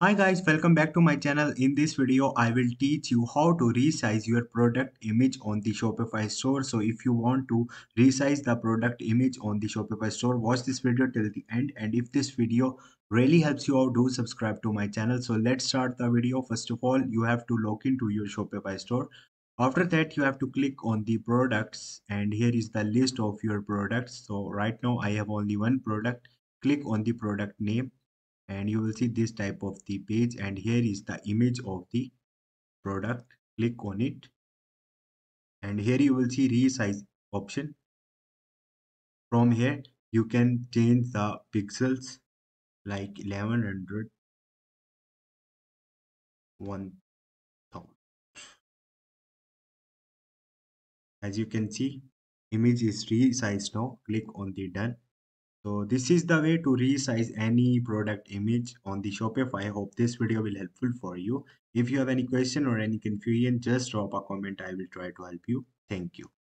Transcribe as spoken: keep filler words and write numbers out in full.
Hi guys, welcome back to my channel. In this video, I will teach you how to resize your product image on the Shopify store. So if you want to resize the product image on the Shopify store, watch this video till the end. And if this video really helps you out, do subscribe to my channel. So let's start the video. First of all, you have to log into your Shopify store. After that, you have to click on the products and here is the list of your products. So right now I have only one product. Click on the product name. And you will see this type of the page and here is the image of the product. Click on it and here you will see resize option. From here you can change the pixels like eleven hundred, one thousand. As you can see, image is resized now. Click on the done. So this is the way to resize any product image on the Shopify. I hope this video will be helpful for you. If you have any question or any confusion, just drop a comment. I will try to help you. Thank you.